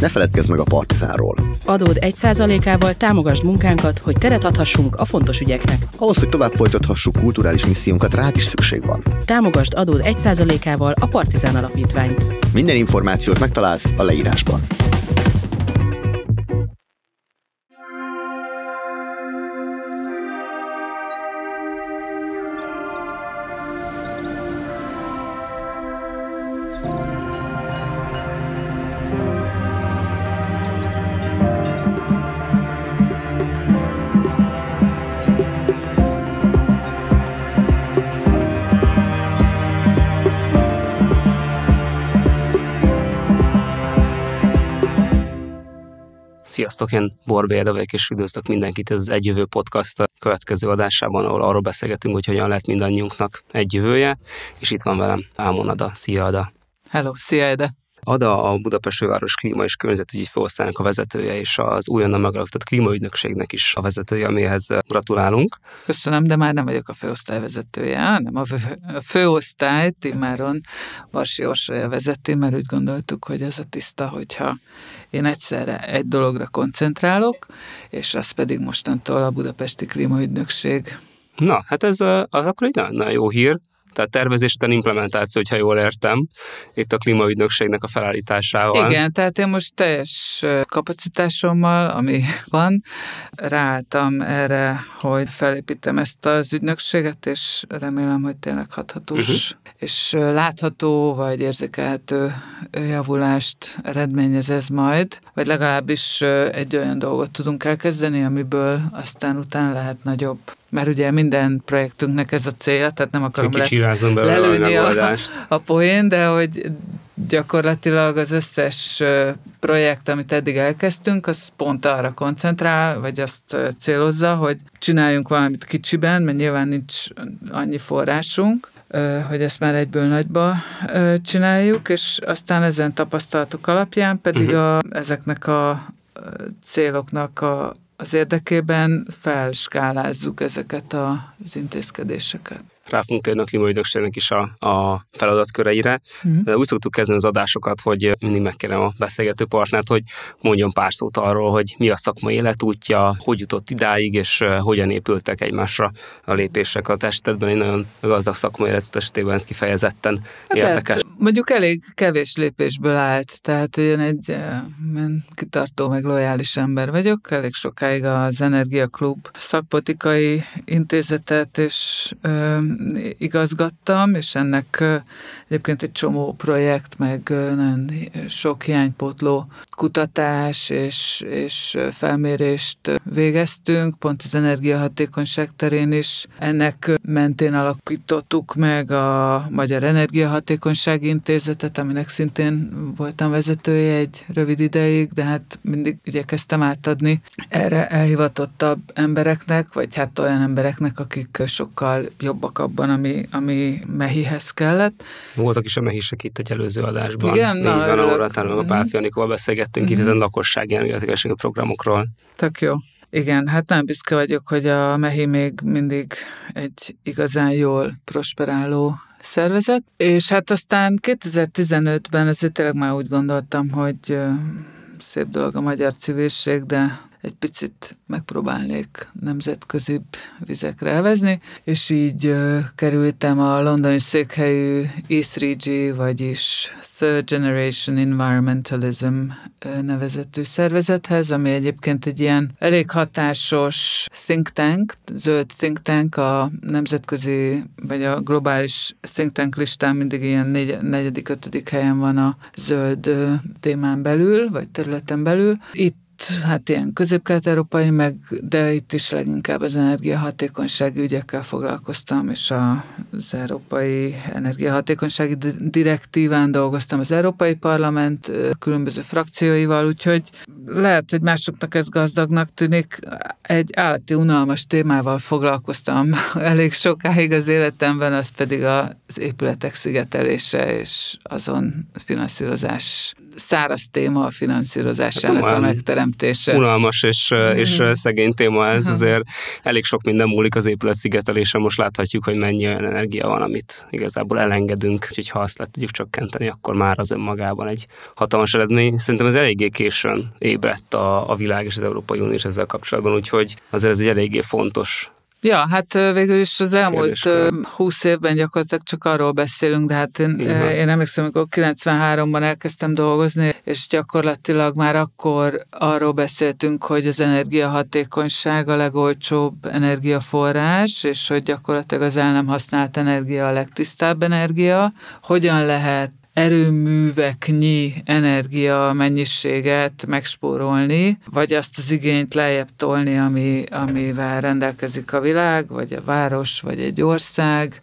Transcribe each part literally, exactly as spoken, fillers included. Ne feledkezz meg a Partizánról. Adód egy százalékával támogasd munkánkat, hogy teret adhassunk a fontos ügyeknek. Ahhoz, hogy tovább folytathassuk kulturális missziónkat, rád is szükség van. Támogasd adód egy százalékával a Partizán Alapítványt. Minden információt megtalálsz a leírásban. Sziasztok, én Borbély Ede vagyok, és üdvözlök mindenkit, ez az Egy Jövő podcast következő adásában, ahol arról beszélgetünk, hogy hogyan lehet mindannyiunknak egy jövője, és itt van velem Ámon Ada. Szia, Ada! Hello, szia, Ede! Ada a Budapest Főváros Klíma és Környezetügyi Főosztálynak a vezetője, és az újonnan megalapított klímaügynökségnek is a vezetője, amihez gratulálunk. Köszönöm, de már nem vagyok a főosztály vezetője, hanem a főosztály Timáron Varsó Orsája vezeti, mert úgy gondoltuk, hogy ez a tiszta, hogyha én egyszerre egy dologra koncentrálok, és az pedig mostantól a Budapesti Klímaügynökség. Na, hát ez az akkor egy nagyon jó hír. Tehát tervezés után implementáció, hogyha jól értem, itt a klímaügynökségnek a felállításával. Igen, tehát én most teljes kapacitásommal, ami van, ráálltam erre, hogy felépítem ezt az ügynökséget, és remélem, hogy tényleg hathatós uh-huh. és látható, vagy érzékelhető javulást eredményez ez majd, vagy legalábbis egy olyan dolgot tudunk elkezdeni, amiből aztán utána lehet nagyobb. Mert ugye minden projektünknek ez a célja, tehát nem akarom le, lelőni a, a poén, de hogy gyakorlatilag az összes projekt, amit eddig elkezdtünk, az pont arra koncentrál, vagy azt célozza, hogy csináljunk valamit kicsiben, mert nyilván nincs annyi forrásunk, hogy ezt már egyből nagyba csináljuk, és aztán ezen tapasztalatok alapján pedig a, ezeknek a céloknak a az érdekében felskálázzuk ezeket az intézkedéseket. Rá fogunk térni a klímaügynökségnek is a, a feladatköreire. Mm. Úgy szoktuk kezdeni az adásokat, hogy mindig megkérem a beszélgető partnert, hogy mondjon pár szót arról, hogy mi a szakmai életútja, hogy jutott idáig, és hogyan épültek egymásra a lépések. A testetben egy nagyon gazdag szakmai életút esetében ez kifejezetten érdekes. Mondjuk elég kevés lépésből állt, tehát én egy én kitartó, meg lojális ember vagyok, elég sokáig az Energia Klub szakpolitikai intézetet és ö, igazgattam, és ennek egyébként egy csomó projekt, meg nagyon sok hiánypótló kutatás és, és felmérést végeztünk, pont az energiahatékonyság terén is. Ennek mentén alakítottuk meg a Magyar Energiahatékonysági Intézetet, aminek szintén voltam vezetője egy rövid ideig, de hát mindig igyekeztem átadni erre elhivatottabb embereknek, vagy hát olyan embereknek, akik sokkal jobbak abban, ami, ami mehihez kellett. Voltak is a mehisek itt egy előző adásban. Igen, na, van, ahol a tárgyal a Pál Fianikóval beszélgettünk itt a lakossági energiahatékonysági programokról. Tök jó. Igen, hát nem büszke vagyok, hogy a mehi még mindig egy igazán jól prosperáló szervezet, és hát aztán kétezer-tizenötben azért tényleg már úgy gondoltam, hogy szép dolog a magyar civilség, de egy picit megpróbálnék nemzetközibb vizekre elvezni, és így ö, kerültem a londoni székhelyű E három G, vagyis Third Generation Environmentalism nevezetű szervezethez, ami egyébként egy ilyen elég hatásos think tank, zöld think tank, a nemzetközi, vagy a globális think tank listán mindig ilyen négy, negyedik, ötödik helyen van a zöld ö, témán belül, vagy területen belül. Itt hát ilyen közép-kelet-európai, meg, de itt is leginkább az energiahatékonysági ügyekkel foglalkoztam, és az Európai Energiahatékonysági Direktíván dolgoztam az Európai Parlament különböző frakcióival, úgyhogy lehet, hogy másoknak ez gazdagnak tűnik. Egy állati unalmas témával foglalkoztam elég sokáig az életemben, az pedig az épületek szigetelése és azon finanszírozás száraz téma a finanszírozásának hát, a megteremtése. Unalmas és, és szegény téma ez, azért elég sok minden múlik az épületszigetelésen, most láthatjuk, hogy mennyi olyan energia van, amit igazából elengedünk, úgyhogy ha azt le tudjuk csökkenteni, akkor már az önmagában egy hatalmas eredmény. Szerintem ez eléggé későn ébredt a, a világ és az Európai Unió is ezzel kapcsolatban, úgyhogy azért ez egy eléggé fontos. Ja, hát végül is az elmúlt húsz évben gyakorlatilag csak arról beszélünk, de hát én, én emlékszem, amikor kilencvenháromban elkezdtem dolgozni, és gyakorlatilag már akkor arról beszéltünk, hogy az energiahatékonyság a legolcsóbb energiaforrás, és hogy gyakorlatilag az el nem használt energia a legtisztább energia. Hogyan lehet erőműveknyi energia mennyiséget megspórolni, vagy azt az igényt lejjebb tolni, ami, amivel rendelkezik a világ, vagy a város, vagy egy ország,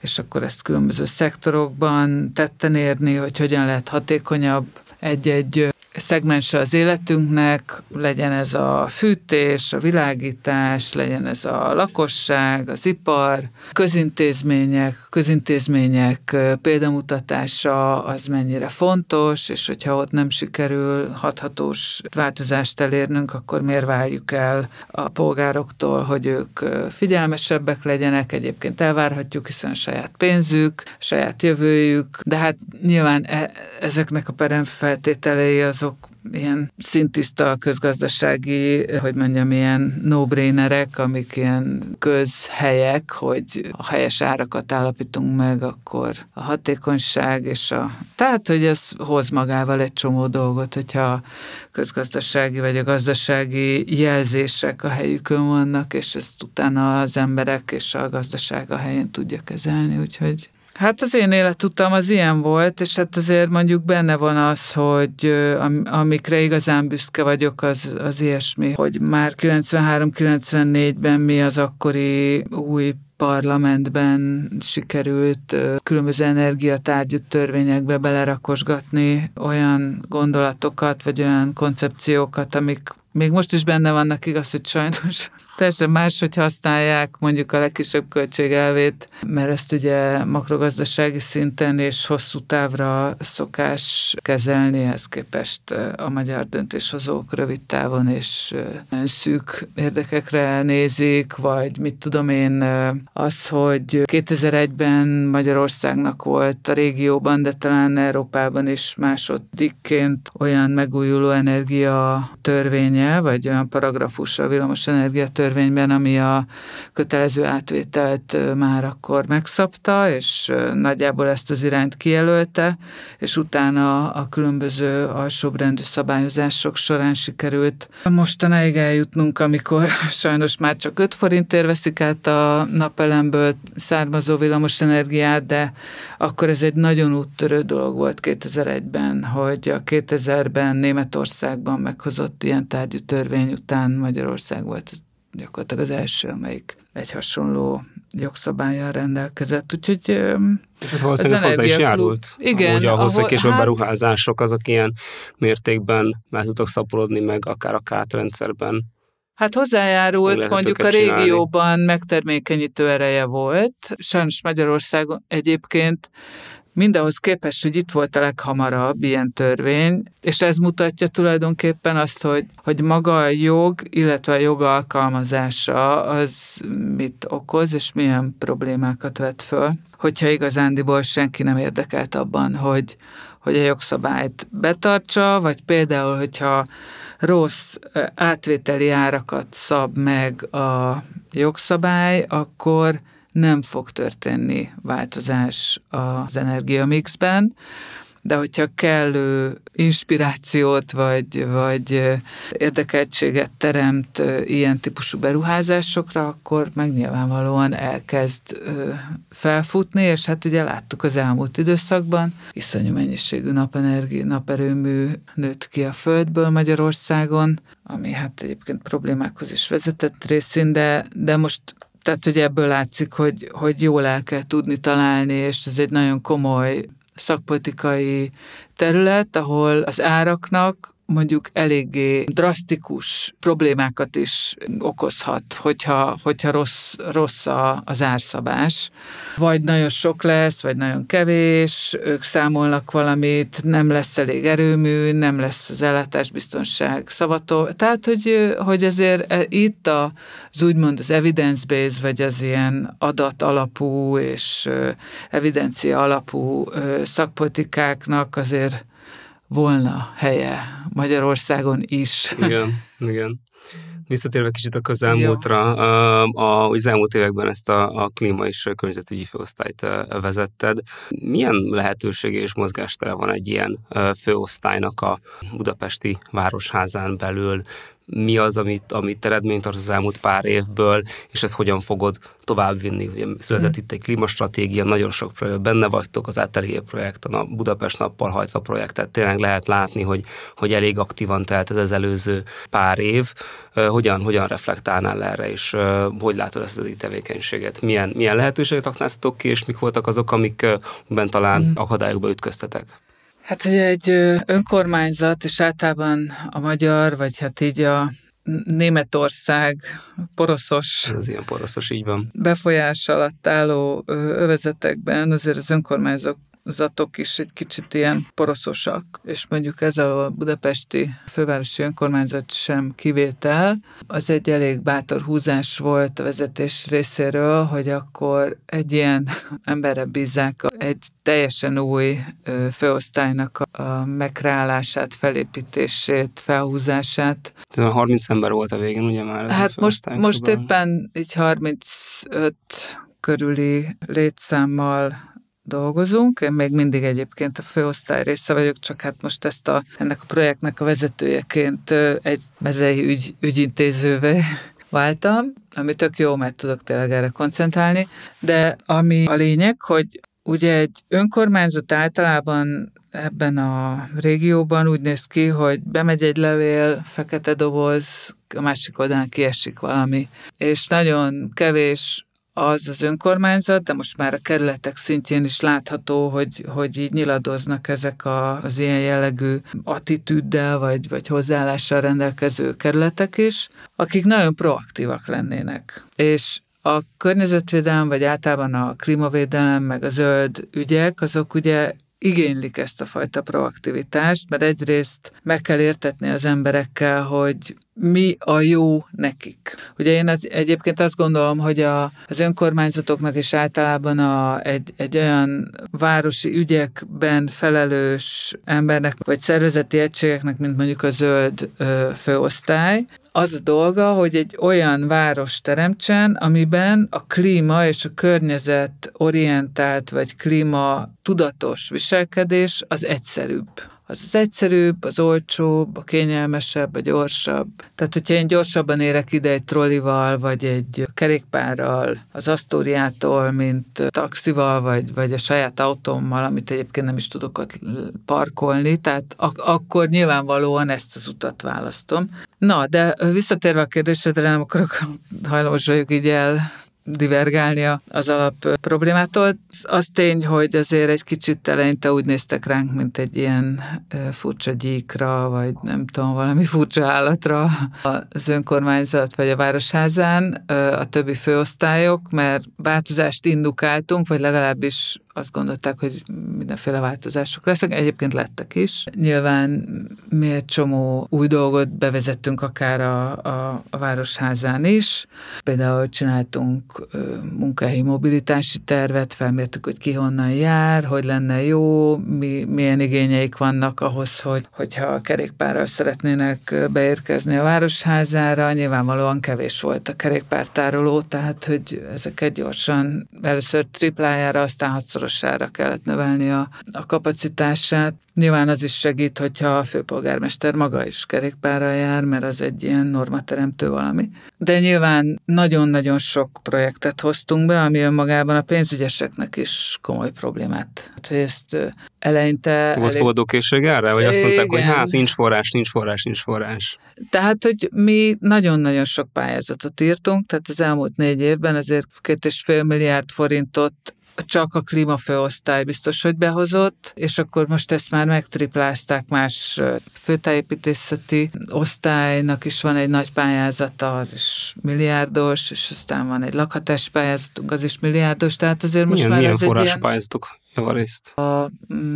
és akkor ezt különböző szektorokban tetten érni, hogy hogyan lehet hatékonyabb egy-egy szegmense az életünknek, legyen ez a fűtés, a világítás, legyen ez a lakosság, az ipar, közintézmények, közintézmények példamutatása az mennyire fontos, és hogyha ott nem sikerül hathatós változást elérnünk, akkor miért várjuk el a polgároktól, hogy ők figyelmesebbek legyenek, egyébként elvárhatjuk, hiszen saját pénzük, saját jövőjük, de hát nyilván e- ezeknek a peremfeltételei azok ilyen szintiszta közgazdasági, hogy mondjam, ilyen no-brainerek, amik ilyen közhelyek, hogy a helyes árakat állapítunk meg, akkor a hatékonyság és a... Tehát, hogy ez hoz magával egy csomó dolgot, hogyha a közgazdasági vagy a gazdasági jelzések a helyükön vannak, és ezt utána az emberek és a gazdaság a helyén tudja kezelni, úgyhogy... Hát az én életutam az ilyen volt, és hát azért mondjuk benne van az, hogy amikre igazán büszke vagyok, az, az ilyesmi, hogy már kilencvenhárom-kilencvennégyben mi az akkori új parlamentben sikerült különböző energiatárgyú törvényekbe belerakosgatni olyan gondolatokat, vagy olyan koncepciókat, amik még most is benne vannak, igaz, hogy sajnos teljesen máshogy használják mondjuk a legkisebb költségelvét, mert ezt ugye makrogazdasági szinten és hosszú távra szokás kezelni, ehhez képest a magyar döntéshozók rövid távon és szűk érdekekre nézik, vagy mit tudom én, az, hogy kétezer-egyben Magyarországnak volt a régióban, de talán Európában is másodikként olyan megújuló energia törvénye, vagy olyan paragrafus a villamosenergia törvényben, ami a kötelező átvételt már akkor megszabta, és nagyjából ezt az irányt kijelölte, és utána a különböző alsóbrendű szabályozások során sikerült mostanáig eljutnunk, amikor sajnos már csak öt forintért veszik át a napelemből származó villamosenergiát, de akkor ez egy nagyon úttörő dolog volt kétezer-egyben, hogy a kétezerben Németországban meghozott ilyen tárgyalások, törvény után Magyarország volt gyakorlatilag az első, amelyik egy hasonló jogszabállyal rendelkezett. Úgyhogy hát valószínűleg ez hozzá is járult. Igen. Ugye ahhoz, hogy később beruházások azok ilyen mértékben már tudtak szaporodni meg, akár a kátrendszerben. Hát hozzájárult, mondjuk a régióban csinálni. Megtermékenyítő ereje volt. Sajnos Magyarország egyébként mindahhoz képest, hogy itt volt a leghamarabb ilyen törvény, és ez mutatja tulajdonképpen azt, hogy, hogy maga a jog, illetve a jog alkalmazása az mit okoz, és milyen problémákat vet föl, hogyha igazándiból senki nem érdekelt abban, hogy, hogy a jogszabályt betartsa, vagy például, hogyha rossz átvételi árakat szab meg a jogszabály, akkor nem fog történni változás az energiamixben, de hogyha kellő inspirációt vagy, vagy érdekeltséget teremt ilyen típusú beruházásokra, akkor meg nyilvánvalóan elkezd felfutni, és hát ugye láttuk az elmúlt időszakban, iszonyú mennyiségű napenergia, naperőmű nőtt ki a földből Magyarországon, ami hát egyébként problémákhoz is vezetett részén, de, de most Tehát, hogy ebből látszik, hogy, hogy jól el kell tudni találni, és ez egy nagyon komoly szakpolitikai terület, ahol az áraknak mondjuk eléggé drasztikus problémákat is okozhat, hogyha, hogyha rossz, rossz a, az árszabás. Vagy nagyon sok lesz, vagy nagyon kevés, ők számolnak valamit, nem lesz elég erőmű, nem lesz az ellátásbiztonság szavató. Tehát, hogy, hogy ezért itt az úgymond az evidence-based, vagy az ilyen adat alapú és evidencia alapú szakpolitikáknak azért volna helye Magyarországon is. Igen, igen. Visszatérve kicsit a közelmúltra, az elmúlt években ezt a, a klíma és környezetügyi főosztályt vezetted. Milyen lehetősége és mozgástere van egy ilyen főosztálynak a budapesti városházán belül? Mi az, amit, amit eredményt tart az elmúlt pár évből, és ezt hogyan fogod továbbvinni? Ugye született hmm. itt egy klímastratégia, nagyon sok projekt, benne vagytok az Atelier projekten, a Budapest nappal hajtva projektet, tényleg lehet látni, hogy, hogy elég aktívan telt ez az előző pár év. Hogyan, hogyan reflektálnál erre, és hogy látod ezt a tevékenységet? Milyen, milyen lehetőséget aknáztatok ki, és mik voltak azok, amikben talán hmm. akadályokba ütköztetek? Hát, hogy egy önkormányzat, és általában a magyar, vagy hát így a Németország poroszos, ez ilyen poroszos, így van, befolyás alatt álló övezetekben azért az önkormányzatok is egy kicsit ilyen poroszosak, és mondjuk ez a budapesti fővárosi önkormányzat sem kivétel. Az egy elég bátor húzás volt a vezetés részéről, hogy akkor egy ilyen emberre bízzák egy teljesen új főosztálynak a megreálását, felépítését, felhúzását. Tehát harminc ember volt a végén, ugye már? Hát most, most éppen így harmincöt körüli létszámmal dolgozunk. Én még mindig egyébként a főosztály része vagyok, csak hát most ezt a, ennek a projektnek a vezetőjeként egy mezei ügy, ügyintézővé váltam, ami tök jó, mert tudok tényleg erre koncentrálni. De ami a lényeg, hogy ugye egy önkormányzat általában ebben a régióban úgy néz ki, hogy bemegy egy levél, fekete doboz, a másik oldalán kiesik valami. És nagyon kevés az az önkormányzat, de most már a kerületek szintjén is látható, hogy, hogy így nyiladoznak ezek a, az ilyen jellegű attitűddel, vagy, vagy hozzáállással rendelkező kerületek is, akik nagyon proaktívak lennének. És a környezetvédelem, vagy általában a klímavédelem, meg a zöld ügyek, azok ugye igénylik ezt a fajta proaktivitást, mert egyrészt meg kell értetni az emberekkel, hogy mi a jó nekik. Ugye én az, egyébként azt gondolom, hogy a, az önkormányzatoknak és általában a, egy, egy olyan városi ügyekben felelős embernek, vagy szervezeti egységeknek, mint mondjuk a zöld ö, főosztály, az a dolga, hogy egy olyan város teremtsen, amiben a klíma és a környezet orientált, vagy klíma tudatos viselkedés az egyszerűbb. Az az egyszerűbb, az olcsóbb, a kényelmesebb, a gyorsabb. Tehát, hogyha én gyorsabban érek ide egy trollival, vagy egy kerékpárral, az Asztóriától, mint taxival, vagy, vagy a saját autómmal, amit egyébként nem is tudok ott parkolni, tehát ak- akkor nyilvánvalóan ezt az utat választom. Na, de visszatérve a kérdésedre, nem akarok hajlamos vagyok így el divergálnia az alap problémától. Az tény, hogy azért egy kicsit eleinte úgy néztek ránk, mint egy ilyen furcsa gyíkra, vagy nem tudom, valami furcsa állatra az önkormányzat, vagy a városházán a többi főosztályok, mert változást indukáltunk, vagy legalábbis azt gondolták, hogy mindenféle változások lesznek, egyébként lettek is. Nyilván mi egy csomó új dolgot bevezettünk akár a, a, a városházán is. Például csináltunk munkahelyi mobilitási tervet, felmértük, hogy ki honnan jár, hogy lenne jó, mi, milyen igényeik vannak ahhoz, hogy, hogyha a kerékpárral szeretnének beérkezni a városházára. Nyilvánvalóan kevés volt a kerékpártároló, tehát hogy ezeket gyorsan először triplájára, aztán hatszor kellett növelni a, a kapacitását. Nyilván az is segít, hogyha a főpolgármester maga is kerékpárral jár, mert az egy ilyen normateremtő valami. De nyilván nagyon-nagyon sok projektet hoztunk be, ami önmagában a pénzügyeseknek is komoly problémát. Hát, hogy ezt eleinte... Volt elég... fogadókészség erre? Vagy azt mondták, igen, hogy hát nincs forrás, nincs forrás, nincs forrás? Tehát, hogy mi nagyon-nagyon sok pályázatot írtunk, tehát az elmúlt négy évben azért két és fél milliárd forintot csak a klímafőosztály biztos, hogy behozott, és akkor most ezt már megtriplázták, más főtájépítészeti osztálynak is van egy nagy pályázata, az is milliárdos, és aztán van egy lakhatás pályázatunk, az is milliárdos, tehát azért most milyen, már ez egy ilyen... Milyen pályázatok javarészt? A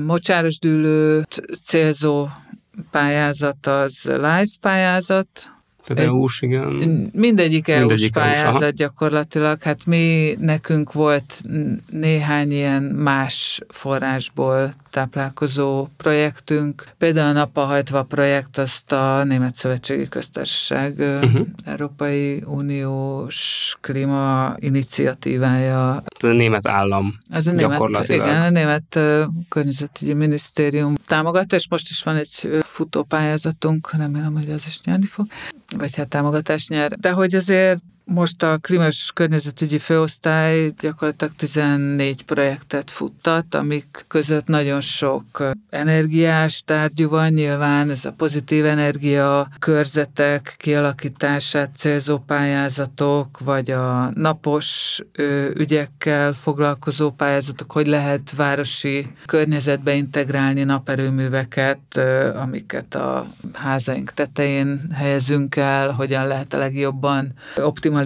mocsáros dűlőt célzó pályázat az live pályázat, tehát é u-s, igen. Mindegyik é u-s pályázat gyakorlatilag. Hát mi, nekünk volt néhány ilyen más forrásból táplálkozó projektünk. Például a Napahajtva projekt, azt a Német Szövetségi Köztársaság uh-huh. Európai Uniós klíma iniciatívája. Ez a német állam az a gyakorlatilag. Német, igen, a Német Környezetügyi Minisztérium támogatta, és most is van egy futópályázatunk, remélem, hogy az is nyerni fog, vagy hát támogatást nyer. De hogy azért most a Klíma és Környezetügyi Főosztály gyakorlatilag tizennégy projektet futtat, amik között nagyon sok energiás tárgyú van, nyilván ez a pozitív energia, körzetek kialakítását célzó pályázatok, vagy a napos ügyekkel foglalkozó pályázatok, hogy lehet városi környezetbe integrálni naperőműveket, amiket a házaink tetején helyezünk el, hogyan lehet a legjobban optimalizálni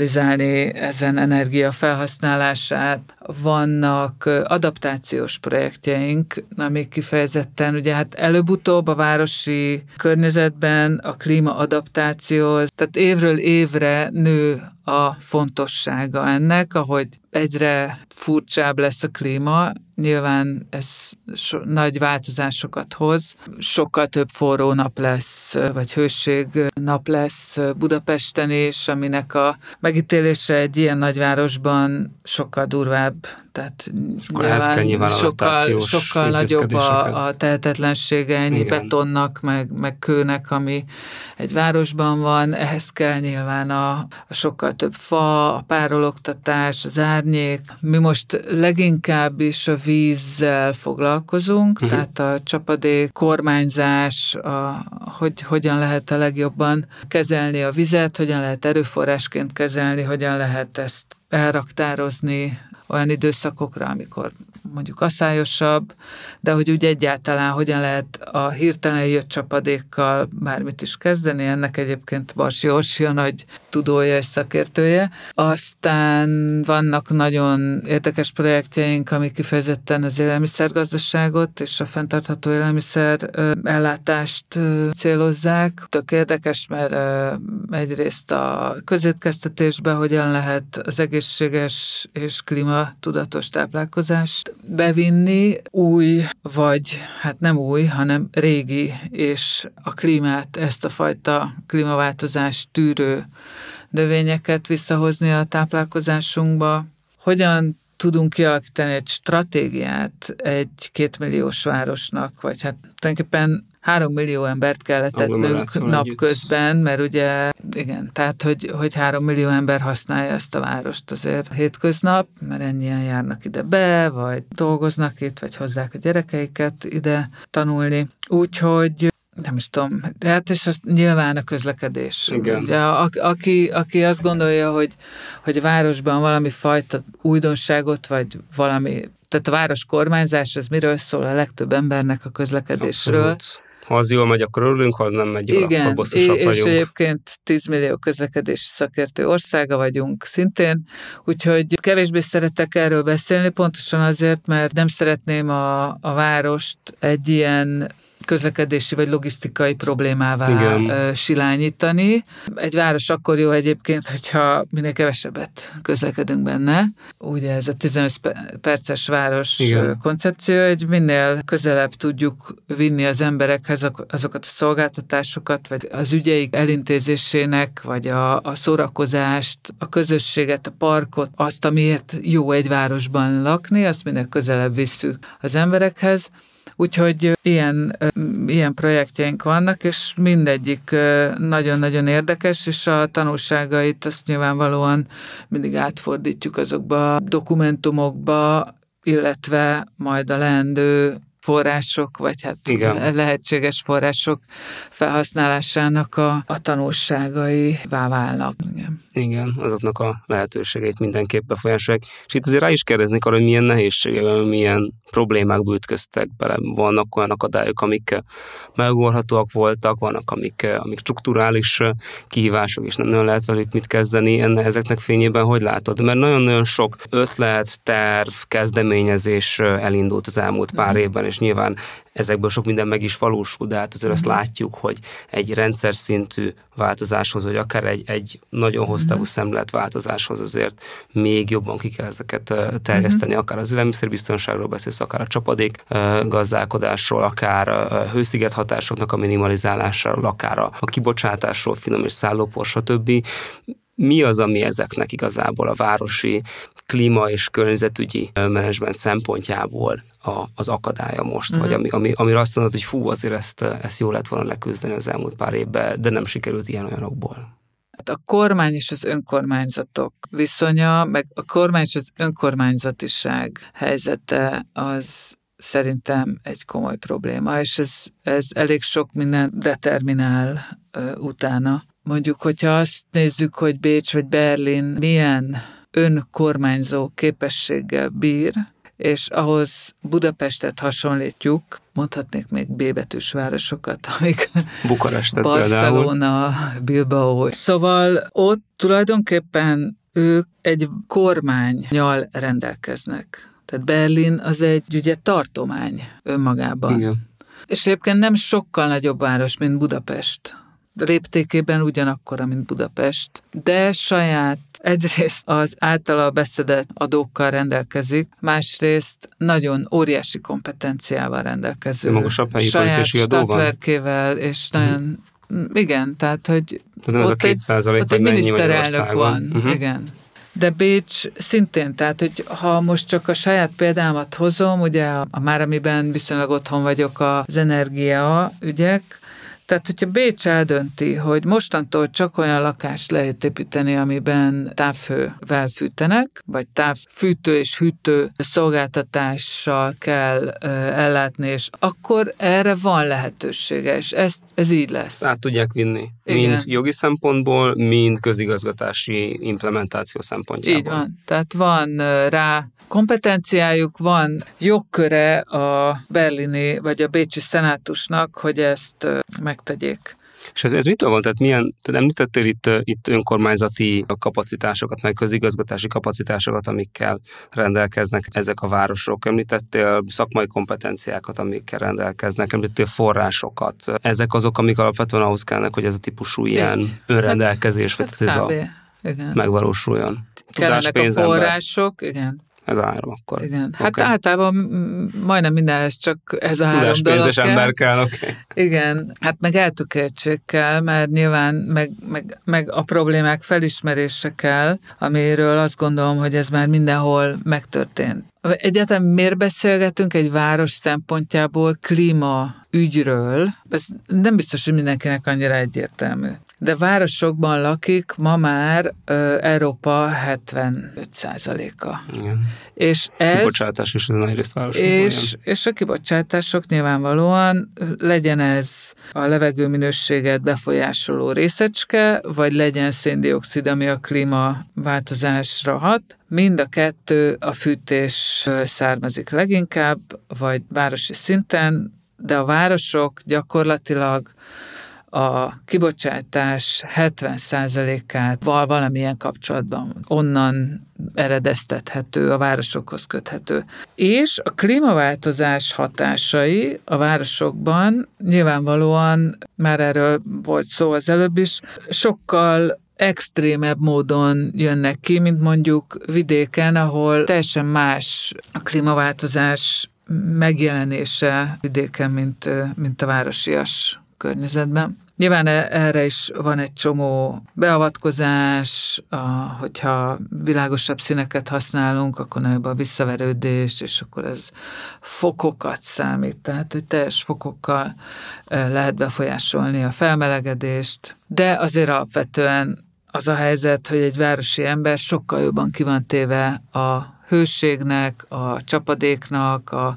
ezen energia felhasználását. Vannak adaptációs projektjeink, amik kifejezetten, ugye hát előbb-utóbb a városi környezetben a klímaadaptációhoz, tehát évről évre nő a fontossága ennek, ahogy egyre furcsább lesz a klíma, nyilván ez so- nagy változásokat hoz. Sokkal több forró nap lesz, vagy hőség nap lesz Budapesten is, aminek a megítélése egy ilyen nagyvárosban sokkal durvább. Tehát nyilván sokkal, sokkal nagyobb a, a tehetetlensége ennyi igen. betonnak, meg, meg kőnek, ami egy városban van. Ehhez kell nyilván a, a sokkal több fa, a párologtatás, az árnyék. Mi most leginkább is a vízzel foglalkozunk, uh-huh. tehát a csapadék, kormányzás, a, hogy hogyan lehet a legjobban kezelni a vizet, hogyan lehet erőforrásként kezelni, hogyan lehet ezt elraktározni olyan időszakokra, amikor mondjuk aszályosabb, de hogy úgy egyáltalán hogyan lehet a hirtelen jött csapadékkal bármit is kezdeni, ennek egyébként Barsi Orsi a nagy tudója és szakértője. Aztán vannak nagyon érdekes projektjeink, amik kifejezetten az élelmiszergazdaságot és a fenntartható élelmiszer ellátást célozzák. Tök érdekes, mert egyrészt a közétkeztetésben hogyan lehet az egészséges és klímatudatos táplálkozást bevinni, új, vagy hát nem új, hanem régi, és a klímát, ezt a fajta klímaváltozást tűrő növényeket visszahozni a táplálkozásunkba. Hogyan tudunk kialakítani egy stratégiát egy kétmilliós városnak, vagy hát tulajdonképpen három millió embert kellett etnünk napközben, mert ugye, igen, tehát, hogy, hogy három millió ember használja ezt a várost azért hétköznap, mert ennyien járnak ide be, vagy dolgoznak itt, vagy hozzák a gyerekeiket ide tanulni. Úgyhogy nem is tudom, hát és az nyilván a közlekedés. Ugye, a, aki, aki azt gondolja, hogy, hogy a városban valami fajta újdonságot, vagy valami, tehát a város kormányzás, ez miről szól a legtöbb embernek a közlekedésről? Abszolút. Ha az jól megy, akkor örülünk, ha az nem megy jól, igen, akkor bosszusak vagyunk. Igen, és egyébként tíz millió közlekedési szakértő országa vagyunk szintén, úgyhogy kevésbé szeretek erről beszélni, pontosan azért, mert nem szeretném a, a várost egy ilyen közlekedési vagy logisztikai problémává igen. silányítani. Egy város akkor jó egyébként, hogyha minél kevesebbet közlekedünk benne. Ugye ez a tizenöt perces város igen. koncepció, hogy minél közelebb tudjuk vinni az emberekhez azokat a szolgáltatásokat, vagy az ügyeik elintézésének, vagy a, a szórakozást, a közösséget, a parkot, azt, amiért jó egy városban lakni, azt minél közelebb visszük az emberekhez. Úgyhogy ilyen, ilyen projektjeink vannak, és mindegyik nagyon-nagyon érdekes, és a tanulságait azt nyilvánvalóan mindig átfordítjuk azokba a dokumentumokba, illetve majd a leendő források, vagy hát Igen. lehetséges források felhasználásának a, a tanulságaivá válnak. Igen. Igen, azoknak a lehetőségeit mindenképp befolyásolják. És itt azért rá is kérdeznék arra, hogy milyen nehézségek, milyen problémákba ütköztek bele. Vannak olyan akadályok, amik megugorhatóak voltak, vannak, amik, amik strukturális kihívások, és nem nagyon lehet velük mit kezdeni. Enne, ezeknek fényében hogy látod? Mert nagyon-nagyon sok ötlet, terv, kezdeményezés elindult az elmúlt pár mm. évben, és nyilván ezekből sok minden meg is valósul, de hát azért mm. azt látjuk, hogy egy rendszer szintű változáshoz, vagy akár egy, egy nagyon hosszú mm. szemléletváltozáshoz azért még jobban ki kell ezeket terjeszteni, mm. akár az élelmiszerbiztonságról beszélsz, akár a csapadék gazdálkodásról, akár a hősziget hatásoknak a minimalizálásáról, akár a kibocsátásról, finom és szállópor, stb. Mi az, ami ezeknek igazából a városi klíma és környezetügyi menedzsment szempontjából a, az akadálya most, mm. vagy ami, ami, amire azt mondod, hogy fú, azért ezt, ezt jól lett volna leküzdeni az elmúlt pár évben, de nem sikerült ilyen olyanokból. Hát a kormány és az önkormányzatok viszonya, meg a kormány és az önkormányzatiság helyzete az szerintem egy komoly probléma, és ez, ez elég sok minden determinál ö, utána. Mondjuk, hogyha azt nézzük, hogy Bécs vagy Berlin milyen önkormányzó képességgel bír, és ahhoz Budapestet hasonlítjuk, mondhatnék még B-betűs városokat, amik Bukarestet, Barcelona, Bilbao. Szóval ott tulajdonképpen ők egy kormánnyal rendelkeznek. Tehát Berlin az egy ugye tartomány önmagában. Igen. És egyébként nem sokkal nagyobb város, mint Budapest. Léptékében ugyanakkora, mint Budapest, de saját egyrészt az általa beszedett adókkal rendelkezik, másrészt nagyon óriási kompetenciával rendelkező. Magasabb helyi poliszési adóval? Saját statverkével, és nagyon... Mm. Igen, tehát, hogy tehát ott, egy, ott egy miniszterelnök van. Uh-huh. Igen. De Bécs szintén, tehát, hogy ha most csak a saját példámat hozom, ugye a, már amiben viszonylag otthon vagyok az energia ügyek. Tehát, hogyha Bécs eldönti, hogy mostantól csak olyan lakást lehet építeni, amiben távhővel fűtenek, vagy távfűtő és hűtő szolgáltatással kell ellátni, és akkor erre van lehetősége, és ez, ez így lesz. Át tudják vinni. Igen. Mind jogi szempontból, mind közigazgatási implementáció szempontjából. Így van. Tehát van rá kompetenciájuk, van jogköre a berlini vagy a bécsi szenátusnak, hogy ezt megtegyék. És ez, ez mitől van? Tehát milyen, tehát említettél itt, itt önkormányzati kapacitásokat, meg közigazgatási kapacitásokat, amikkel rendelkeznek ezek a városok. Említettél szakmai kompetenciákat, amikkel rendelkeznek, említettél forrásokat. Ezek azok, amik alapvetően ahhoz kellnek, hogy ez a típusú ilyen Így. önrendelkezés, hát, vagy hát ez a megvalósuljon. Tudás, pénz, a források, ember. Igen. Ez áram akkor. Igen. Okay. Hát általában majdnem mindenhez csak ez a három dolog kell. ember kell, oké. Okay. Igen. Hát meg eltökéltség kell, mert nyilván meg, meg, meg a problémák felismerése kell, amiről azt gondolom, hogy ez már mindenhol megtörtént. Egyáltalán miért beszélgetünk egy város szempontjából klímaügyről? Ez nem biztos, hogy mindenkinek annyira egyértelmű. De városokban lakik ma már ö, Európa hetvenöt százaléka. Igen. És ez, kibocsátás is nagyon részt városokban. És, és a kibocsátások nyilvánvalóan, legyen ez a levegőminőséget befolyásoló részecske, vagy legyen szén-dioxid, ami a klímaváltozásra hat. Mind a kettő a fűtés származik leginkább, vagy városi szinten, de a városok gyakorlatilag a kibocsátás hetven százalékát valamilyen kapcsolatban onnan eredeztethető, a városokhoz köthető. És a klímaváltozás hatásai a városokban nyilvánvalóan, már erről volt szó az előbb is, sokkal extrémebb módon jönnek ki, mint mondjuk vidéken, ahol teljesen más a klímaváltozás megjelenése vidéken, mint, mint a városias környezetben. Nyilván erre is van egy csomó beavatkozás, a, hogyha világosabb színeket használunk, akkor nagyobb a visszaverődés, és akkor ez fokokat számít, tehát hogy teljes fokokkal lehet befolyásolni a felmelegedést, de azért alapvetően az a helyzet, hogy egy városi ember sokkal jobban ki van téve a hőségnek, a csapadéknak, a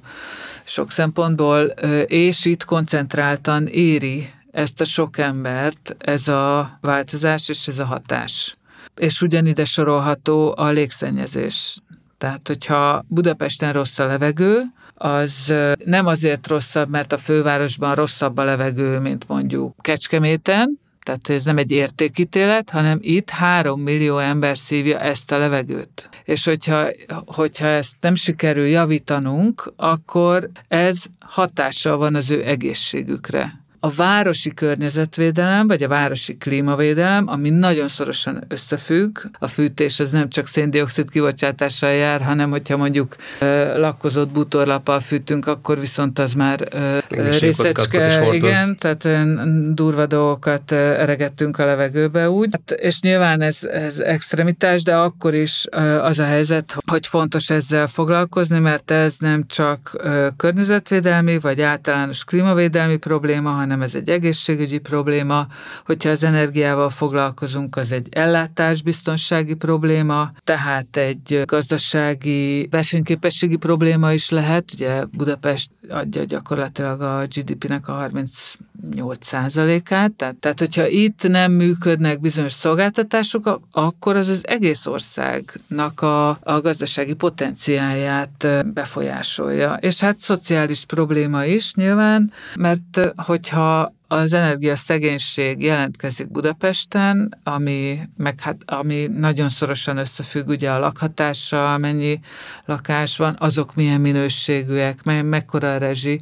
sok szempontból, és itt koncentráltan éri ezt a sok embert, ez a változás és ez a hatás. És ugyanide sorolható a légszennyezés. Tehát, hogyha Budapesten rossz a levegő, az nem azért rosszabb, mert a fővárosban rosszabb a levegő, mint mondjuk Kecskeméten, tehát ez nem egy értékítélet, hanem itt három millió ember szívja ezt a levegőt. És hogyha, hogyha ezt nem sikerül javítanunk, akkor ez hatással van az ő egészségükre. A városi környezetvédelem, vagy a városi klímavédelem, ami nagyon szorosan összefügg, a fűtés az nem csak szén-dioxid kibocsátással jár, hanem hogyha mondjuk ö, lakkozott bútorlappal fűtünk, akkor viszont az már ö, részecske, igen, tehát durva dolgokat eregettünk a levegőbe úgy. Hát, és nyilván ez, ez extremitás, de akkor is ö, az a helyzet, hogy fontos ezzel foglalkozni, mert ez nem csak ö, környezetvédelmi, vagy általános klímavédelmi probléma, hanem ez egy egészségügyi probléma, hogyha az energiával foglalkozunk, az egy ellátásbiztonsági probléma, tehát egy gazdasági versenyképességi probléma is lehet, ugye Budapest adja gyakorlatilag a gé dé pének a harmincnyolc százalékát, tehát, tehát hogyha itt nem működnek bizonyos szolgáltatások, akkor az az egész országnak a, a gazdasági potenciáját befolyásolja. És hát szociális probléma is nyilván, mert hogyha ha az energiaszegénység jelentkezik Budapesten, ami, meg hát, ami nagyon szorosan összefügg ugye a lakhatással, mennyi lakás van, azok milyen minőségűek, me- mekkora a rezsi,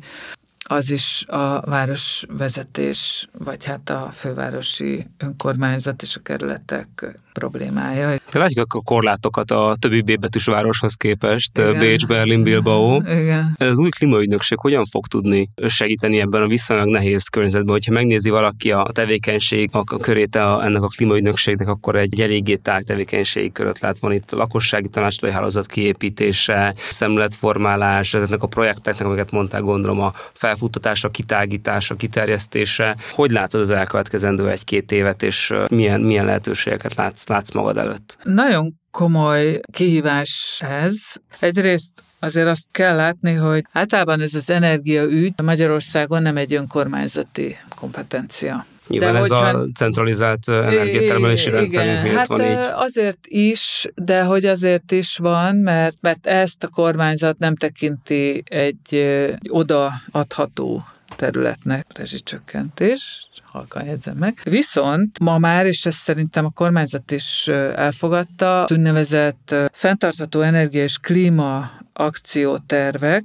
az is a városvezetés, vagy hát a fővárosi önkormányzat és a kerületek problémája. Látjuk a korlátokat a többi B-betűs városhoz képest, igen. Bécs, Berlin, Bilbao. Igen. Ez új klímaügynökség hogyan fog tudni segíteni ebben a viszonylag nehéz környezetben? Hogyha megnézi valaki a tevékenység a körét a, ennek a klímaügynökségnek, akkor egy eléggé tág tevékenységi köröt lát. Van itt a lakossági tanácsadói hálózat kiépítése, szemléletformálás, ezeknek a projekteknek, amiket mondták, gondolom a felfuttatása, kitágítása, kiterjesztése. Hogy látod az elkövetkezendő egy-két évet, és milyen, milyen lehetőségeket látsz? látsz magad előtt? Nagyon komoly kihívás ez. Egyrészt azért azt kell látni, hogy általában ez az energiaügy Magyarországon nem egy önkormányzati kompetencia. Nyilván de ez hogyha... a centralizált energiatermelési rendszerünk miatt hát van így. Azért is, de hogy azért is van, mert, mert ezt a kormányzat nem tekinti egy, egy odaadható területnek, rezsicsökkentés, halkan jegyzem meg. Viszont ma már, és ezt szerintem a kormányzat is elfogadta, úgynevezett fenntartható energia és klíma akciótervek,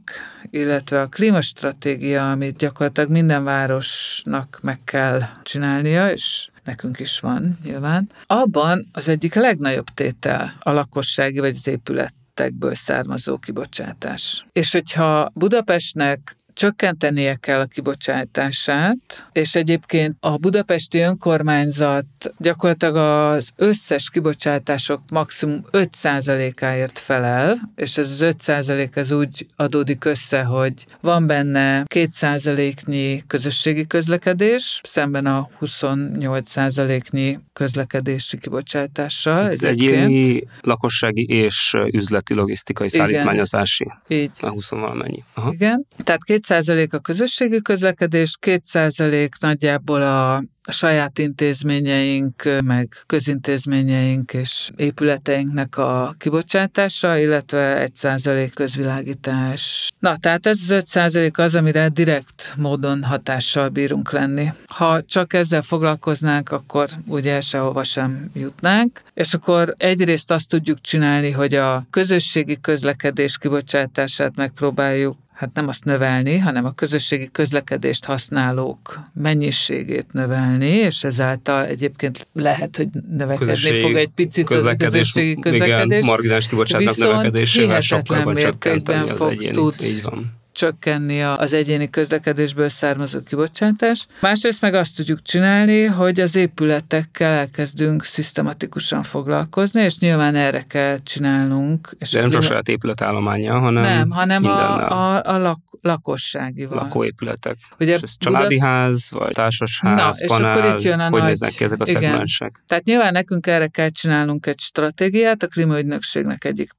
illetve a klímastratégia, amit gyakorlatilag minden városnak meg kell csinálnia, és nekünk is van nyilván. Abban az egyik legnagyobb tétel a lakossági vagy az épületekből származó kibocsátás. És hogyha Budapestnek csökkentenie kell a kibocsátását, és egyébként a budapesti önkormányzat gyakorlatilag az összes kibocsátások maximum öt százalékáért felel, és ez az öt százalék az úgy adódik össze, hogy van benne két százaléknyi közösségi közlekedés, szemben a huszonnyolc százaléknyi közlekedési kibocsátással. Ez egyéni, lakossági és üzleti, logisztikai, igen, szállítmányozási. Így. A huszonvalamennyi. Aha. Igen. Tehát két százalék a közösségi közlekedés, két százalék nagyjából a saját intézményeink, meg közintézményeink és épületeinknek a kibocsátása, illetve egy százalék közvilágítás. Na, tehát ez az öt százalék az, amire direkt módon hatással bírunk lenni. Ha csak ezzel foglalkoznánk, akkor ugye sehova sem jutnánk, és akkor egyrészt azt tudjuk csinálni, hogy a közösségi közlekedés kibocsátását megpróbáljuk hát nem azt növelni, hanem a közösségi közlekedést használók mennyiségét növelni, és ezáltal egyébként lehet, hogy növekedni közösségi fog egy picit közlekedés, a közösségi közlekedés. Igen, marginális kibocsátás növekedésével sokkal csökkenteni az egyénit. Így van. csökkenni az egyéni közlekedésből származó kibocsátás. Másrészt meg azt tudjuk csinálni, hogy az épületekkel elkezdünk szisztematikusan foglalkozni, és nyilván erre kell csinálnunk. És de nem csak saját épületállománya, hanem Nem, hanem a, a, a lak, lakosságival. Lakóépületek. Ugye és ez családi Buda... ház, vagy társasház, na, panel, és akkor itt jön a hogy nagy... néznek ki ezek a igen. szegmensek. Tehát nyilván nekünk erre kell csinálnunk egy stratégiát, a klímaügynökségnek egyik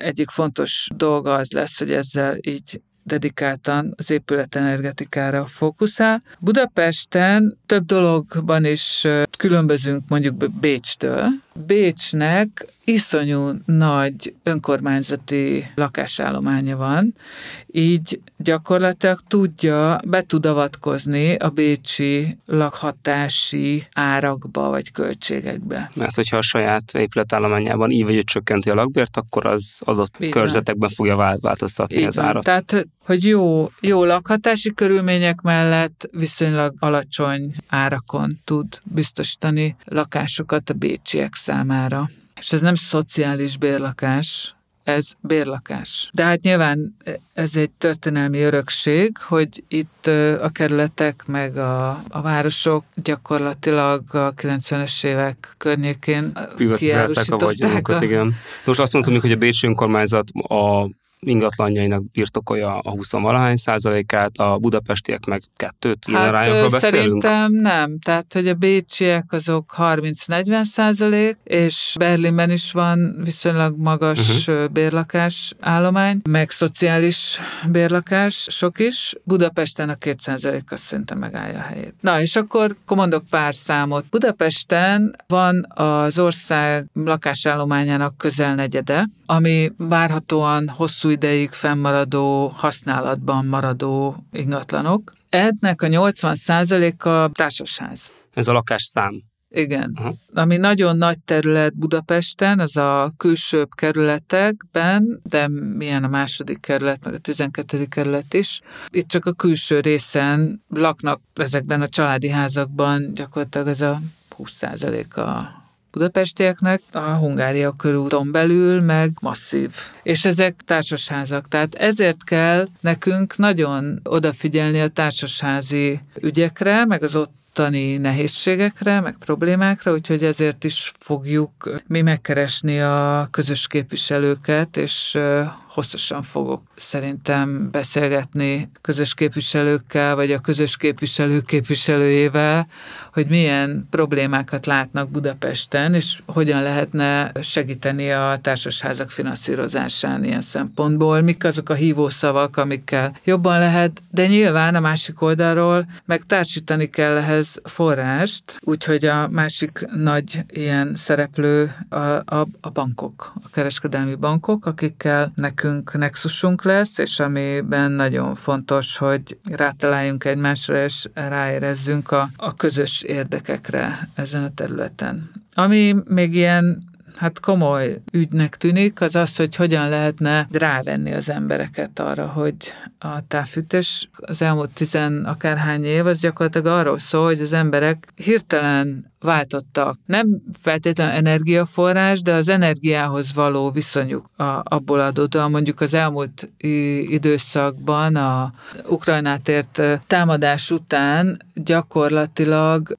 Egyik fontos dolga az lesz, hogy ezzel így dedikáltan az épületenergetikára fókuszál. Budapesten több dologban is különbözünk mondjuk Bécstől. Bécsnek iszonyú nagy önkormányzati lakásállománya van, így gyakorlatilag tudja, be tud avatkozni a bécsi lakhatási árakba vagy költségekbe. Mert hogyha a saját épületállományában így vagy úgy csökkenti a lakbért, akkor az adott így körzetekben van. Fogja változtatni így az van. Árat. Tehát, hogy jó, jó lakhatási körülmények mellett viszonylag alacsony árakon tud biztosítani lakásokat a bécsiek számára. És ez nem szociális bérlakás, ez bérlakás. De hát nyilván ez egy történelmi örökség, hogy itt a kerületek meg a, a városok gyakorlatilag a kilencvenes évek környékén kiárusították. A... igen. Most azt mondtuk, hogy a bécsi önkormányzat a ingatlanjainak birtokolja a húsz-valahány százalékát, a budapestiek meg kettőt, ilyen hát arányokról beszélünk? Szerintem nem. Tehát, hogy a bécsiek azok harminc-negyven százalék, és Berlinben is van viszonylag magas uh-huh. bérlakás állomány, meg szociális bérlakás, sok is. Budapesten a két százaléka szerintem megállja a helyét. Na, és akkor, akkor mondok pár számot. Budapesten van az ország lakásállományának közel negyede, ami várhatóan hosszú ideig fennmaradó, használatban maradó ingatlanok. Ennek a nyolcvan százaléka társasház. Ez a lakásszám. Igen. Uh-huh. Ami nagyon nagy terület Budapesten, az a külsőbb kerületekben, de milyen a második kerület, meg a tizenkettedik kerület is. Itt csak a külső részen laknak ezekben a családi házakban gyakorlatilag ez a húsz százaléka budapestieknek, a Hungária körúton belül, meg masszív. És ezek társasházak. Tehát ezért kell nekünk nagyon odafigyelni a társasházi ügyekre, meg az ottani nehézségekre, meg problémákra, úgyhogy ezért is fogjuk mi megkeresni a közös képviselőket, és hosszasan fogok szerintem beszélgetni közös képviselőkkel, vagy a közös képviselő képviselőjével, hogy milyen problémákat látnak Budapesten, és hogyan lehetne segíteni a társasházak finanszírozásán ilyen szempontból, mik azok a hívószavak, amikkel jobban lehet, de nyilván a másik oldalról meg társítani kell ehhez forrást, úgyhogy a másik nagy ilyen szereplő a, a, a bankok, a kereskedelmi bankok, akikkel nekünk nexusunk lesz, és amiben nagyon fontos, hogy rátaláljunk egymásra, és ráérezzünk a, a közös érdekekre ezen a területen. Ami még ilyen hát komoly ügynek tűnik, az az, hogy hogyan lehetne rávenni az embereket arra, hogy a távfűtés az elmúlt tizen akárhány év, az gyakorlatilag arról szól, hogy az emberek hirtelen váltottak. Nem feltétlenül energiaforrás, de az energiához való viszonyuk a, abból adódóan, mondjuk az elmúlt időszakban a Ukrajnát ért támadás után gyakorlatilag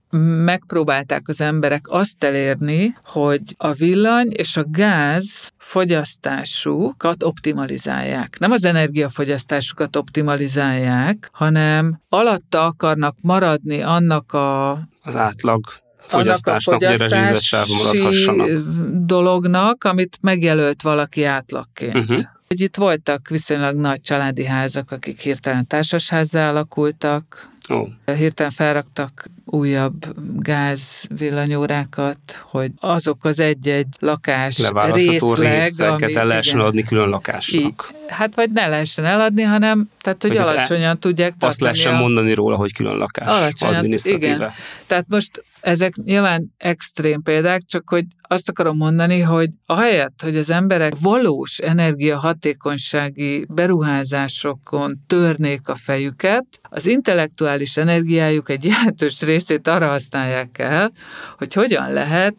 megpróbálták az emberek azt elérni, hogy a villany és a gáz fogyasztásukat optimalizálják. Nem az energiafogyasztásukat optimalizálják, hanem alatta akarnak maradni annak a... az átlag fogyasztásnak, annak a fogyasztási dolognak, amit megjelölt valaki átlagként. Uh-huh. Hogy itt voltak viszonylag nagy családi házak, akik hirtelen társasházzá alakultak, oh. hirtelen felraktak újabb gázvillanyórákat, hogy azok az egy-egy lakás részleg, amiket el lehessen adni külön lakásnak. I, hát vagy ne lehessen eladni, hanem tehát, hogy, hogy alacsonyan le, tudják tartani. Azt lehessen a, mondani róla, hogy külön lakás adminisztratíve. Igen. Tehát most ezek nyilván extrém példák, csak hogy azt akarom mondani, hogy ahelyett, hogy az emberek valós energiahatékonysági beruházásokon törnék a fejüket, az intellektuális energiájuk egy jelentős részét arra használják el, hogy hogyan lehet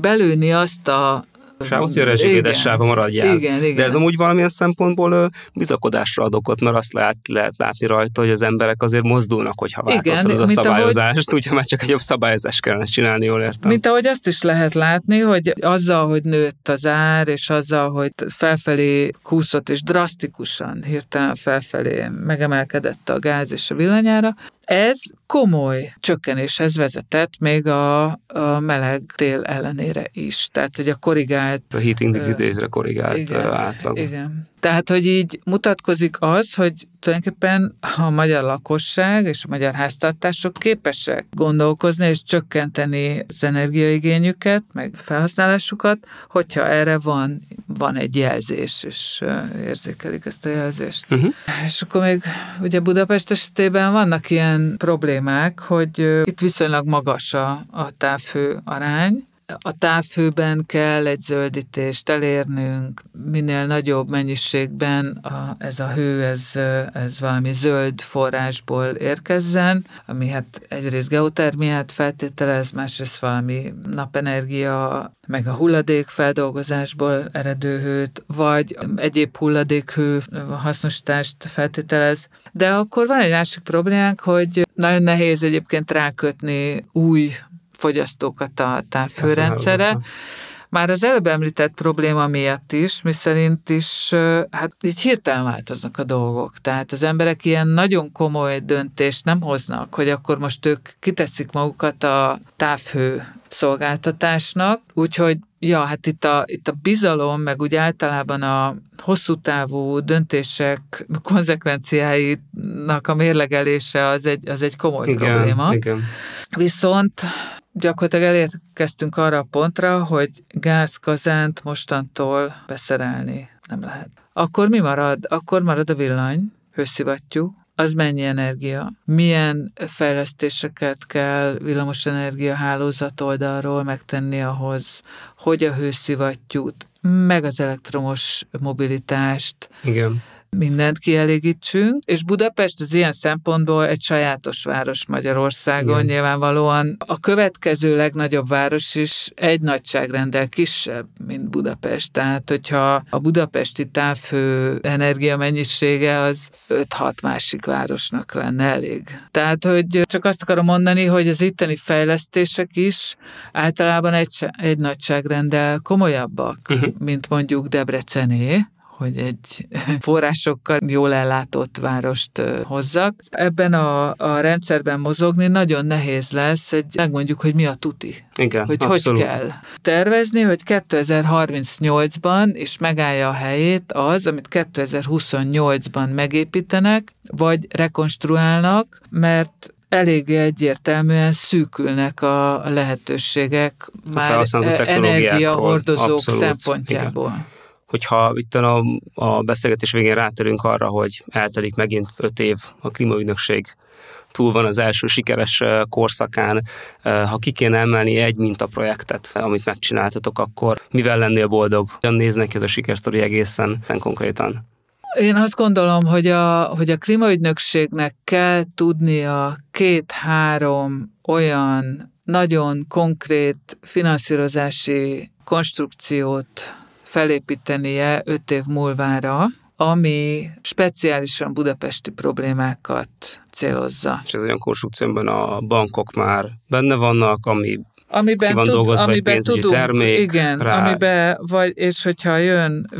belőni azt a sávhoz, hogy a rezsigédes sávba maradjál. Igen, igen. De ez amúgy valamilyen szempontból ö, bizakodásra ad okot, mert azt lehet, lehet látni rajta, hogy az emberek azért mozdulnak, hogyha változtatod a szabályozást, úgyhogy már csak egy jobb szabályozást kellene csinálni, jól értem. Mint ahogy azt is lehet látni, hogy azzal, hogy nőtt az ár, és azzal, hogy felfelé kúszott, és drasztikusan, hirtelen felfelé megemelkedett a gáz és a villanyára, ez komoly csökkenéshez vezetett még a, a meleg tél ellenére is. Tehát, hogy a korrigált... A heating degree-re korrigált igen, átlag. Igen. Tehát, hogy így mutatkozik az, hogy tulajdonképpen a magyar lakosság és a magyar háztartások képesek gondolkozni és csökkenteni az energiaigényüket, meg felhasználásukat, hogyha erre van, van egy jelzés, és érzékelik ezt a jelzést. Uh-huh. És akkor még ugye Budapest esetében vannak ilyen problémák, hogy itt viszonylag magas a, a távhő arány. A távhőben kell egy zöldítést elérnünk, minél nagyobb mennyiségben a, ez a hő, ez, ez valami zöld forrásból érkezzen, ami hát egyrészt geotermiát feltételez, másrészt valami napenergia, meg a hulladékfeldolgozásból eredő hőt, vagy egyéb hulladékhő hasznosítást feltételez. De akkor van egy másik problémánk, hogy nagyon nehéz egyébként rákötni új fogyasztókat a távhőrendszerre. Már az előbb említett probléma miatt is, miszerint is, hát így hirtelen változnak a dolgok. Tehát az emberek ilyen nagyon komoly döntést nem hoznak, hogy akkor most ők kiteszik magukat a távhő szolgáltatásnak, úgyhogy ja, hát itt a, itt a bizalom, meg úgy általában a hosszú távú döntések konzekvenciáinak a mérlegelése az egy, az egy komoly igen, probléma. Igen. Viszont gyakorlatilag elérkeztünk arra a pontra, hogy gázkazánt mostantól beszerelni nem lehet. Akkor mi marad? Akkor marad a villany, hőszivattyú. Az mennyi energia? Milyen fejlesztéseket kell villamosenergia hálózat oldalról megtenni ahhoz, hogy a hőszivattyút, meg az elektromos mobilitást, igen, mindent kielégítsünk, és Budapest az ilyen szempontból egy sajátos város Magyarországon, igen, nyilvánvalóan a következő legnagyobb város is egy nagyságrendel kisebb, mint Budapest, tehát hogyha a budapesti távhő energia mennyisége az öt-hat másik városnak lenne elég. Tehát, hogy csak azt akarom mondani, hogy az itteni fejlesztések is általában egy, egy nagyságrendel komolyabbak, uh-huh, mint mondjuk Debrecené, hogy egy forrásokkal jól ellátott várost hozzak. Ebben a, a rendszerben mozogni nagyon nehéz lesz, egy, megmondjuk, hogy mi a tuti. Igen, hogy abszolút. Hogy kell tervezni, hogy kétezer-harmincnyolcban és megállja a helyét az, amit kétezer-huszonnyolcban megépítenek, vagy rekonstruálnak, mert elég egyértelműen szűkülnek a lehetőségek a már energiahordozók abszolút, szempontjából. Igen. Hogyha itt a, a beszélgetés végén ráterünk arra, hogy eltelik megint öt év, a klímaügynökség túl van az első sikeres korszakán, ha ki kéne emelni egy mintaprojektet, amit megcsináltatok, akkor mivel lennél boldog? Hogyan néznek ez a sikersztori egészen konkrétan? Én azt gondolom, hogy a, hogy a klímaügynökségnek kell tudnia két-három olyan nagyon konkrét finanszírozási konstrukciót felépítenie öt év múlvára, ami speciálisan budapesti problémákat célozza. És ez olyan konstrukcióban a bankok már benne vannak, ami amiben ki van tud, dolgozva, amiben egy pénzügyi tudunk, termék. Igen, rá... amiben vagy, és hogyha jön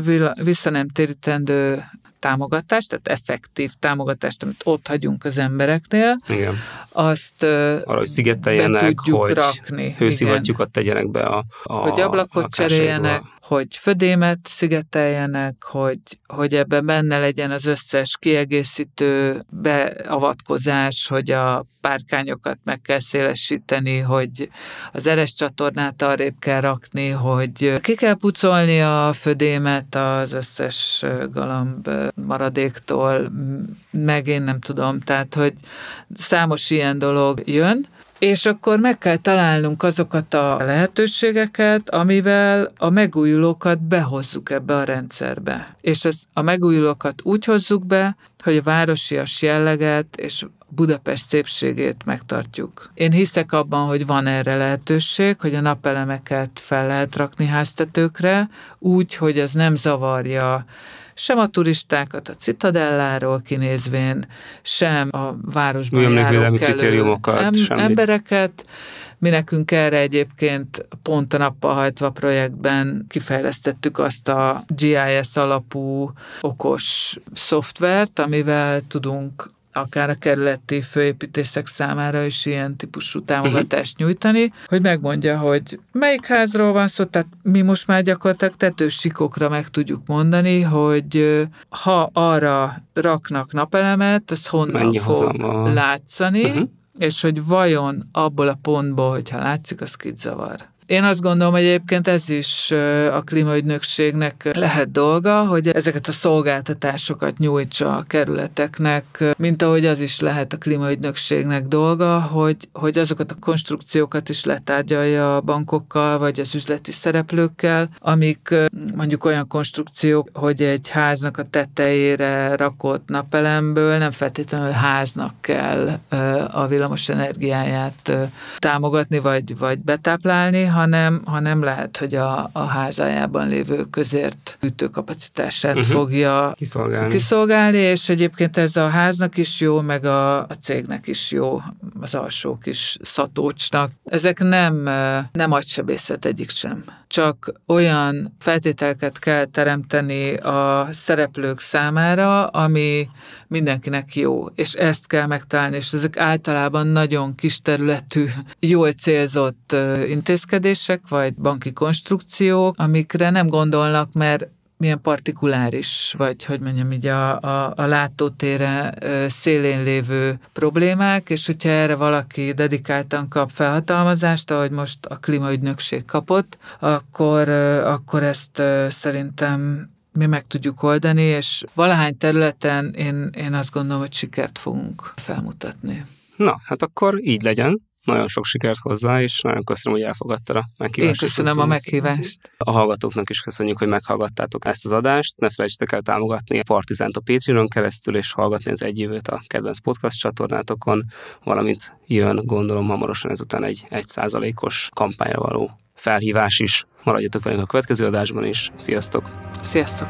visszanemtérítendő támogatást, tehát effektív támogatást, amit ott hagyunk az embereknél, igen, azt arra, hogy szigeteljenek, be tudjuk hogy rakni. Hőszivattyúkat tegyenek be a, a hogy ablakot cseréljenek, hogy födémet szigeteljenek, hogy, hogy ebben benne legyen az összes kiegészítő beavatkozás, hogy a párkányokat meg kell szélesíteni, hogy az eres csatornát arrébb kell rakni, hogy ki kell pucolni a födémet az összes galamb maradéktól, meg én nem tudom, tehát hogy számos ilyen dolog jön, És akkor meg kell találnunk azokat a lehetőségeket, amivel a megújulókat behozzuk ebbe a rendszerbe. És az, a megújulókat úgy hozzuk be, hogy a városias jelleget és Budapest szépségét megtartjuk. Én hiszek abban, hogy van erre lehetőség, hogy a napelemeket fel lehet rakni háztetőkre, úgy, hogy ez nem zavarja sem a turistákat a Citadelláról kinézvén, sem a városban járók elő em- embereket. Mi nekünk erre egyébként pont a nappal hajtva projektben kifejlesztettük azt a gé i es alapú okos szoftvert, amivel tudunk akár a kerületi főépítészek számára is ilyen típusú támogatást nyújtani, hogy megmondja, hogy melyik házról van szó, tehát mi most már gyakorlatilag tetősikokra meg tudjuk mondani, hogy ha arra raknak napelemet, az honnan Mennyi fog a... látszani, uh-huh. és hogy vajon abból a pontból, hogyha látszik, az kit zavar. Én azt gondolom, hogy egyébként ez is a klímaügynökségnek lehet dolga, hogy ezeket a szolgáltatásokat nyújtsa a kerületeknek, mint ahogy az is lehet a klímaügynökségnek dolga, hogy, hogy azokat a konstrukciókat is letárgyalja a bankokkal, vagy az üzleti szereplőkkel, amik mondjuk olyan konstrukciók, hogy egy háznak a tetejére rakott napelemből nem feltétlenül háznak kell a villamos energiáját támogatni, vagy, vagy betáplálni, hanem, hanem lehet, hogy a, a házájában lévő közért hűtőkapacitását uh-huh. fogja kiszolgálni. kiszolgálni, és egyébként ez a háznak is jó, meg a, a cégnek is jó, az alsó kis szatócsnak. Ezek nem, nem agysebészet egyik sem. Csak olyan feltételeket kell teremteni a szereplők számára, ami mindenkinek jó, és ezt kell megtalálni, és ezek általában nagyon kis területű, jól célzott intézkedések, vagy banki konstrukciók, amikre nem gondolnak, mert milyen partikuláris, vagy hogy mondjam így a, a, a látótére szélén lévő problémák, és hogyha erre valaki dedikáltan kap felhatalmazást, ahogy most a klímaügynökség kapott, akkor, akkor ezt szerintem mi meg tudjuk oldani, és valahány területen én, én azt gondolom, hogy sikert fogunk felmutatni. Na, hát akkor így legyen. Nagyon sok sikert hozzá, és nagyon köszönöm, hogy elfogadtad a meghívást. Én köszönöm a meghívást. A hallgatóknak is köszönjük, hogy meghallgattátok ezt az adást. Ne felejtsétek el támogatni a Partizánt a Patreonon keresztül, és hallgatni az Egy Jövőt a kedvenc podcast csatornátokon, valamint jön, gondolom, hamarosan ezután egy egy százalékos kampányra való felhívás is. Maradjatok velünk a következő adásban is. Sziasztok! Sziasztok!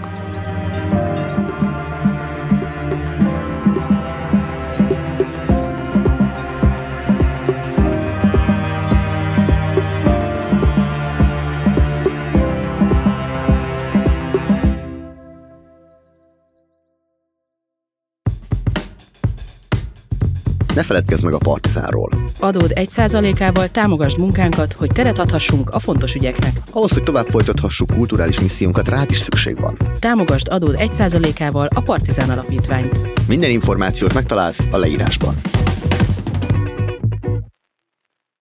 Ne feledkezz meg a Partizánról. Adód egy százalékával támogasd munkánkat, hogy teret adhassunk a fontos ügyeknek. Ahhoz, hogy tovább folytathassuk kulturális missziónkat, rád is szükség van. Támogasd adód egy százalékával a Partizán Alapítványt. Minden információt megtalálsz a leírásban.